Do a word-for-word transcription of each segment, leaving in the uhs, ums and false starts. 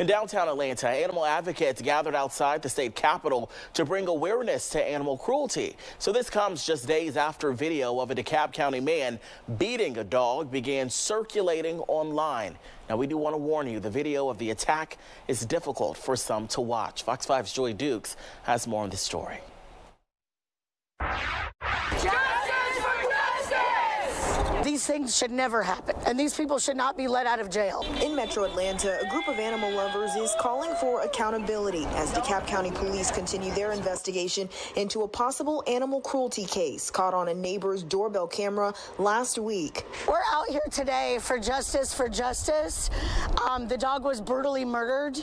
In downtown Atlanta, animal advocates gathered outside the state capitol to bring awareness to animal cruelty. So this comes just days after video of a DeKalb County man beating a dog began circulating online. Now, we do want to warn you, the video of the attack is difficult for some to watch. Fox five's Joy Dukes has more on this story. These things should never happen, and these people should not be let out of jail. In Metro Atlanta, a group of animal lovers is calling for accountability as DeKalb County police continue their investigation into a possible animal cruelty case caught on a neighbor's doorbell camera last week. We're out here today for justice, for justice. Um, the dog was brutally murdered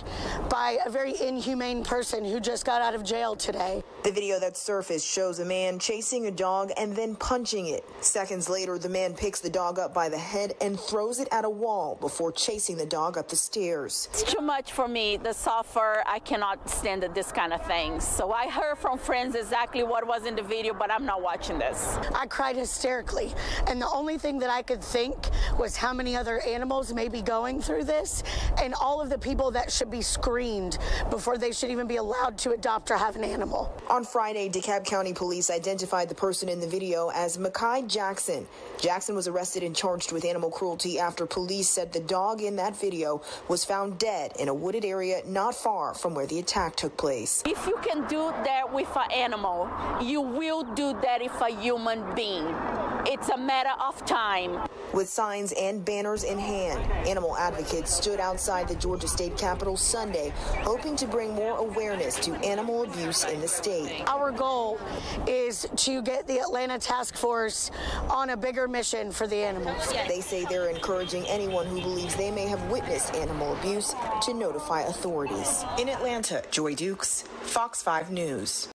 by a very inhumane person who just got out of jail today. The video that surfaced shows a man chasing a dog and then punching it. Seconds later, the man picks the dog up by the head and throws it at a wall before chasing the dog up the stairs. It's too much for me, the suffer. I cannot stand this kind of thing. So I heard from friends exactly what was in the video, but I'm not watching this. I cried hysterically, and the only thing that I could think was how many other animals may be going through this, and all of the people that should be screened before they should even be allowed to adopt or have an animal. On Friday, DeKalb County police identified the person in the video as Mekhi Jackson. Jackson was arrested and charged with animal cruelty after police said the dog in that video was found dead in a wooded area not far from where the attack took place. If you can do that with an animal, you will do that with a human being. It's a matter of time. With signs and banners in hand, animal advocates stood outside the Georgia State Capitol Sunday, hoping to bring more awareness to animal abuse in the state. Our goal is to get the Atlanta Task Force on a bigger mission for the animals. They say they're encouraging anyone who believes they may have witnessed animal abuse to notify authorities. In Atlanta, Joy Dukes, Fox five News.